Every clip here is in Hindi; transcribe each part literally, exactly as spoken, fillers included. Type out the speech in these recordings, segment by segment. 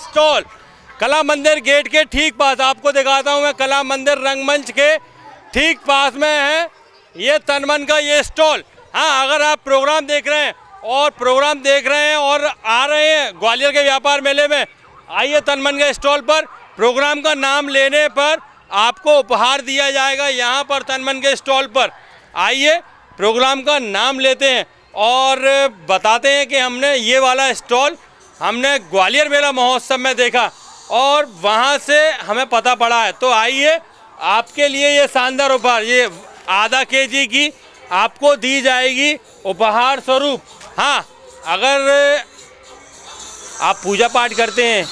स्टॉल कला मंदिर गेट के ठीक पास आपको दिखाता हूँ मैं। कला मंदिर रंगमंच के ठीक पास में है ये तनमन का ये स्टॉल। हाँ, अगर आप प्रोग्राम देख रहे हैं और प्रोग्राम देख रहे हैं और आ रहे हैं ग्वालियर के व्यापार मेले में, आइए तनमन के स्टॉल पर। प्रोग्राम का नाम लेने पर आपको उपहार दिया जाएगा यहाँ पर तनमन के स्टॉल पर। आइए प्रोग्राम का नाम लेते हैं और बताते हैं कि हमने ये वाला स्टॉल हमने ग्वालियर मेला महोत्सव में देखा और वहाँ से हमें पता पड़ा है। तो आइए आपके लिए ये शानदार उपहार, ये आधा केजी की आपको दी जाएगी उपहार स्वरूप। हाँ, अगर आप पूजा पाठ करते हैं,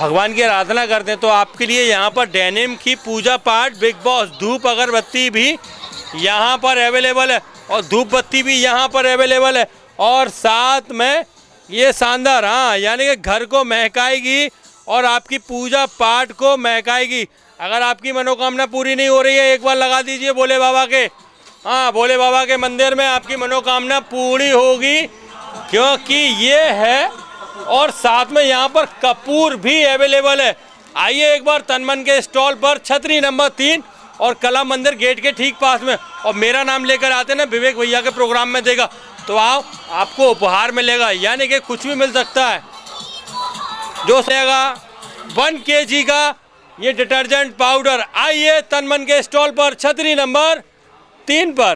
भगवान की आराधना करते हैं, तो आपके लिए यहाँ पर डेनिम की पूजा पाठ बिग बॉस धूप अगरबत्ती भी यहाँ पर अवेलेबल है और धूप बत्ती भी यहाँ पर अवेलेबल है। और साथ में ये शानदार, हाँ, यानी कि घर को महकाएगी और आपकी पूजा पाठ को महकाएगी। अगर आपकी मनोकामना पूरी नहीं हो रही है, एक बार लगा दीजिए भोले बाबा के। हाँ, भोले बाबा के मंदिर में आपकी मनोकामना पूरी होगी, क्योंकि ये है। और साथ में यहाँ पर कपूर भी अवेलेबल है। आइए एक बार तनमन के स्टॉल पर, छतरी नंबर तीन और कला मंदिर गेट के ठीक पास में। और मेरा नाम लेकर आते ना, विवेक भैया के प्रोग्राम में देखा, तो आओ आपको उपहार मिलेगा, यानी कि कुछ भी मिल सकता है। जो सेगा वन केजी का ये डिटर्जेंट पाउडर। आइए तनमन के स्टॉल पर, छतरी नंबर तीन पर।